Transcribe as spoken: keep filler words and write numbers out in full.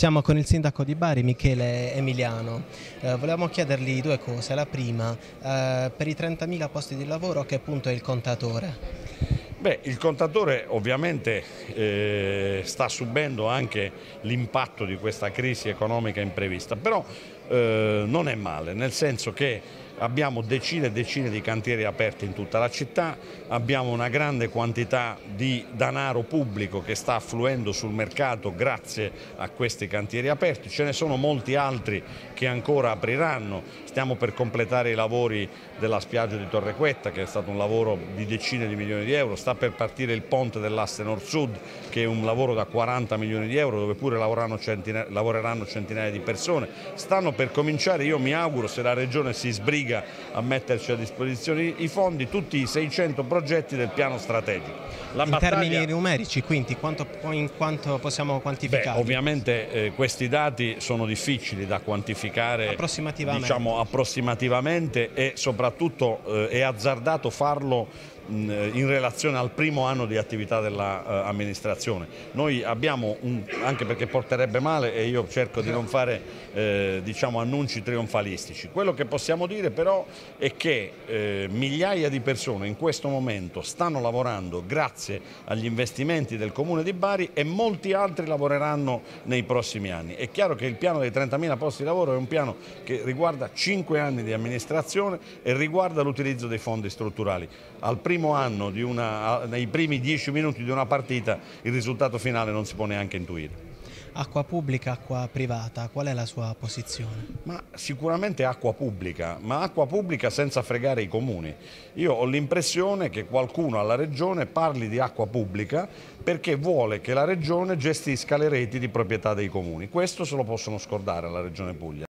Siamo con il sindaco di Bari, Michele Emiliano. Eh, volevamo chiedergli due cose. La prima, eh, per i trentamila posti di lavoro, a che punto è il contatore? Beh, il contatore ovviamente eh, sta subendo anche l'impatto di questa crisi economica imprevista, però eh, non è male, nel senso che abbiamo decine e decine di cantieri aperti in tutta la città, abbiamo una grande quantità di denaro pubblico che sta affluendo sul mercato grazie a questi cantieri aperti, ce ne sono molti altri che ancora apriranno, stiamo per completare i lavori della spiaggia di Torrequetta che è stato un lavoro di decine di milioni di euro, sta per partire il ponte dell'asse nord-sud che è un lavoro da quaranta milioni di euro dove pure lavoreranno centinaia, lavoreranno centinaia di persone, stanno per cominciare, io mi auguro, se la Regione si sbriga a metterci a disposizione i fondi, tutti i seicento progetti del piano strategico. La in battaglia... termini numerici, quindi, quanto, in quanto possiamo quantificare? Beh, ovviamente eh, questi dati sono difficili da quantificare approssimativamente, diciamo, approssimativamente e soprattutto eh, è azzardato farlo mh, in relazione al primo anno di attività dell'amministrazione. Eh, Noi abbiamo, un, anche perché porterebbe male e io cerco di non fare eh, diciamo, annunci trionfalistici, quello che possiamo dire però è che eh, migliaia di persone in questo momento stanno lavorando grazie agli investimenti del Comune di Bari e molti altri lavoreranno nei prossimi anni. È chiaro che il piano dei trentamila posti di lavoro è un piano che riguarda cinque anni di amministrazione e riguarda l'utilizzo dei fondi strutturali. Al primo anno, di una, nei primi dieci minuti di una partita, il risultato finale non si può neanche intuire. Acqua pubblica, acqua privata, qual è la sua posizione? Ma sicuramente acqua pubblica, ma acqua pubblica senza fregare i comuni. Io ho l'impressione che qualcuno alla Regione parli di acqua pubblica perché vuole che la Regione gestisca le reti di proprietà dei comuni. Questo se lo possono scordare alla Regione Puglia.